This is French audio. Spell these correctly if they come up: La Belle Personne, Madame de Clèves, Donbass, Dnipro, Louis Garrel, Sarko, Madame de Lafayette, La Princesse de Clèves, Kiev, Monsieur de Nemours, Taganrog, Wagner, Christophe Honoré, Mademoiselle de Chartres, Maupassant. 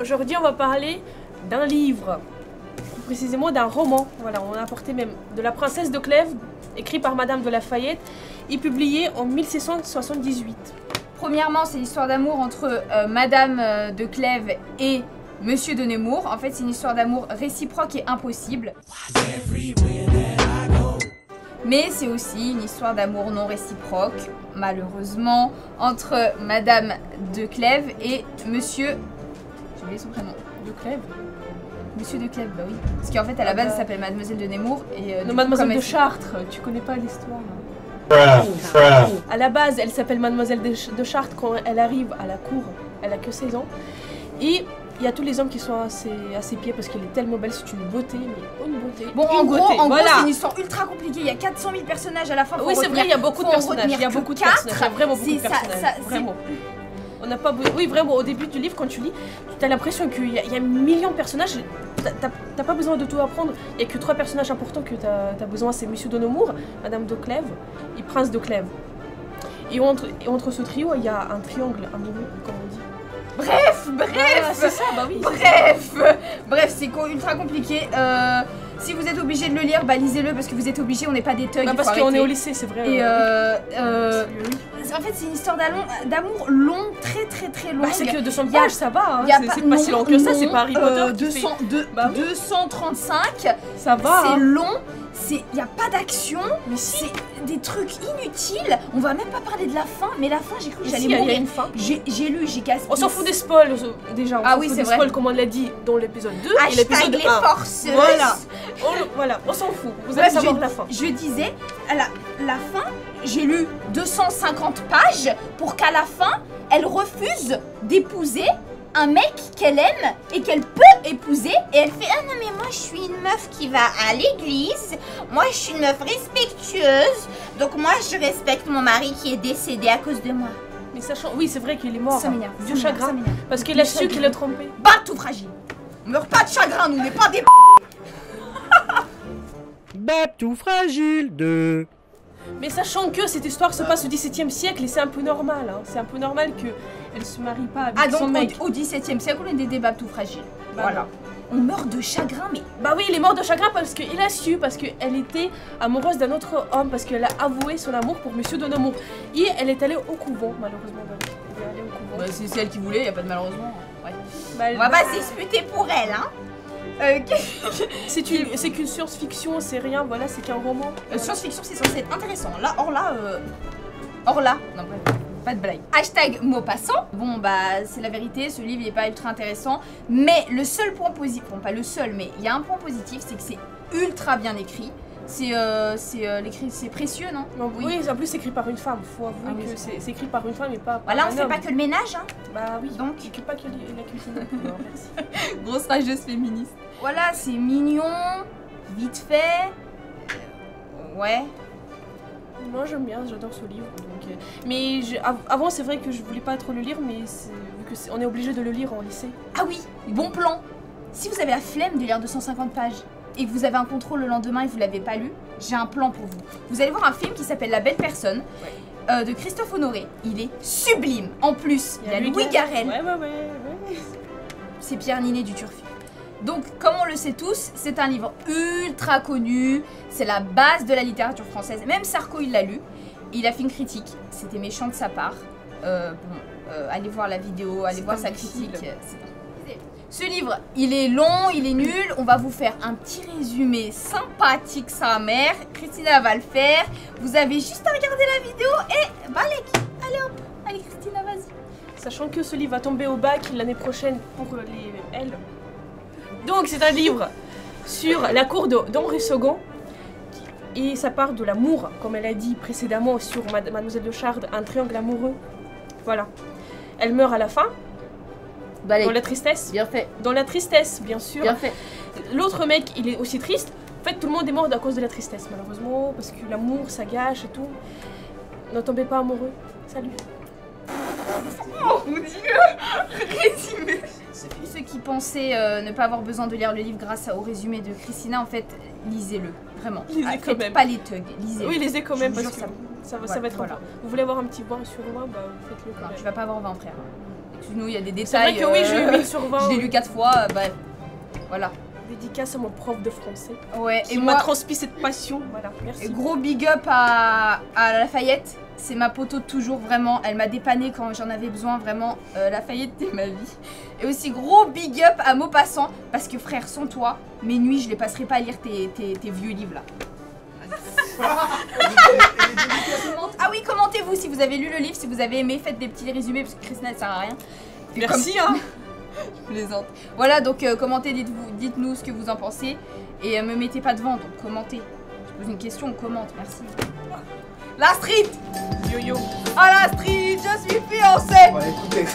Aujourd'hui, on va parler d'un livre, plus précisément d'un roman. Voilà, on a apporté même de La Princesse de Clèves, écrit par Madame de Lafayette et publié en 1678. Premièrement, c'est l'histoire d'amour entre Madame de Clèves et Monsieur de Nemours. En fait, c'est une histoire d'amour réciproque et impossible. Mais c'est aussi une histoire d'amour non réciproque, malheureusement, entre Madame de Clèves et Monsieur... J'ai oublié son prénom. De Clèves? Monsieur de Clèves, bah oui. Parce qu'en fait, à la base, elle s'appelle Mademoiselle de Nemours et... non, Mademoiselle de Chartres, tu connais pas l'histoire. À la base, elle s'appelle Mademoiselle de Chartres quand elle arrive à la cour, elle a que 16 ans. Et... il y a tous les hommes qui sont à ses pieds parce qu'elle est tellement belle, c'est une beauté, mais une beauté. Bon, en gros, c'est une histoire ultra compliquée. Il y a 400 000 personnages à la fin. Oui, c'est vrai, il y a beaucoup de personnages. Il y a beaucoup de personnages. Il y a vraiment beaucoup de personnages. Vraiment. On n'a pas. Oui, vraiment. Au début du livre, quand tu lis, tu as l'impression qu'il y a un million de personnages. T'as pas besoin de tout apprendre. Il n'y a que 3 personnages importants que t'as besoin. C'est Monsieur de Nemours, Madame de Clèves et Prince de Clèves. Et entre ce trio, il y a un triangle, un moment, comme on dit. Bref, c'est ça, bah oui. Bref, c'est ultra compliqué. Si vous êtes obligé de le lire, bah lisez-le parce que vous êtes obligé, on n'est pas des thugs. Bah parce qu'on est au lycée, c'est vrai. Et en fait, c'est une histoire d'amour longue, très très très longue. Bah, c'est que 200 pages, ça va. Hein. C'est pas si long que ça, c'est pas Harry Potter. 235, ça va. C'est long. Il n'y a pas d'action, mais si. C'est des trucs inutiles. On va même pas parler de la fin, mais la fin, j'ai cru que j'allais mourir. Une fin. J'ai lu, j'ai cassé. On s'en fout des spoils déjà. Ah oui, c'est vrai. Spoils, comme on l'a dit dans l'épisode 2 et l'épisode 1. Les forceuses. Voilà. On s'en fout. Vous allez savoir la fin. Je disais, à la fin, j'ai lu 250 pages pour qu'à la fin, elle refuse d'épouser un mec qu'elle aime et qu'elle peut épouser, et elle fait ah non mais moi je suis une meuf qui va à l'église, moi je suis une meuf respectueuse, donc moi je respecte mon mari qui est décédé à cause de moi. Mais sachant, oui c'est vrai qu'il est mort, ça m'énerve, du chagrin, parce qu'il a su qu'il a trompé. Bah tout fragile, on meurt pas de chagrin, nous on n'est pas des bah tout fragile de... Mais sachant que cette histoire se passe au XVIIe siècle et c'est un peu normal, hein. C'est un peu normal qu'elle se marie pas avec son mec. Au XVIIe siècle, on a des débats tout fragiles. Bah voilà. On meurt de chagrin, mais... bah oui, il est mort de chagrin parce qu'il a su, parce qu'elle était amoureuse d'un autre homme, parce qu'elle a avoué son amour pour Monsieur de Nemours. Et elle est allée au couvent, malheureusement. Elle est allée au couvent. Bah, c'est celle qui voulait, y a pas de malheureusement. Ouais. Bah, on va pas disputer pour elle, hein. C'est qu'une science-fiction, c'est rien, voilà, c'est qu'un roman. Science-fiction, c'est censé être intéressant. Là, or là, non, pas de blague. Hashtag Maupassant. Bon, bah, c'est la vérité, ce livre, il est pas ultra intéressant. Mais le seul point positif, bon, pas le seul, mais il y a un point positif, c'est que c'est ultra bien écrit. C'est précieux, non? Oui, en plus c'est écrit par une femme, faut avouer que c'est écrit par une femme et pas par un homme. Voilà, on fait pas que le ménage, hein. Bah oui, donc on fait pas que la cuisine. Non, merci. Grosse rageuse féministe. Voilà, c'est mignon, vite fait, ouais. Moi j'aime bien, j'adore ce livre, donc... mais avant c'est vrai que je voulais pas trop le lire, mais vu qu'on est obligé de le lire en lycée. Ah oui, bon plan. Si vous avez la flemme de lire 250 pages, et que vous avez un contrôle le lendemain et que vous ne l'avez pas lu, j'ai un plan pour vous. Vous allez voir un film qui s'appelle La Belle Personne, de Christophe Honoré. Il est sublime. En plus, il y a Louis Garrel. Ouais. C'est Pierre Ninet du Turfu. Donc, comme on le sait tous, c'est un livre ultra connu. C'est la base de la littérature française. Même Sarko, il l'a lu. Il a fait une critique. C'était méchant de sa part. Allez voir la vidéo, allez voir sa critique. Ce livre, il est long, il est nul, on va vous faire un petit résumé sympathique sa mère, Christina va le faire, vous avez juste à regarder la vidéo et bah allez hop, allez Christina vas-y. Sachant que ce livre va tomber au bac l'année prochaine pour les L. Donc c'est un livre sur la cour d'Henri II et ça part de l'amour, comme elle a dit précédemment sur Mademoiselle de Chartres, un triangle amoureux, voilà. Elle meurt à la fin. Dans la tristesse. Bien fait. Dans la tristesse, bien sûr. Bien fait. L'autre mec, il est aussi triste. En fait, tout le monde est mort à cause de la tristesse, malheureusement, parce que l'amour, ça gâche et tout. Ne tombez pas amoureux. Salut. Oh mon Dieu. Résumé. Ceux qui pensaient ne pas avoir besoin de lire le livre grâce au résumé de Christina, en fait, lisez-le. Vraiment. Lisez quand même. Pas les thugs. Lisez-le. Oui, lisez quand même, parce que ça va être important. Vous voulez avoir un petit vin sur moi, bah faites-le quand même. Tu vas pas avoir 20 frères. nous, il y a des détails. C'est vrai que oui, j'ai eu 8 sur 20. Je l'ai lu 4 fois, bah voilà. Dédicace à mon prof de français. Ouais, et m'a transmis cette passion. Voilà, merci. Et gros big up à Lafayette. C'est ma poteau toujours, vraiment. Elle m'a dépanné quand j'en avais besoin, vraiment. Lafayette, t'es ma vie. Et aussi gros big up à Maupassant. Parce que frère, sans toi, mes nuits, je les passerai pas à lire tes vieux livres là. Ah oui, commentez-vous si vous avez lu le livre, si vous avez aimé, faites des petits résumés parce que Christina, elle sert à rien. Et merci, comme... hein. Plaisante. Voilà, donc commentez, dites-nous ce que vous en pensez. Et me mettez pas devant, donc commentez. Je pose une question, on commente, merci. La street. Yo yo. Ah la street, je suis fiancée. Ouais, écoutez.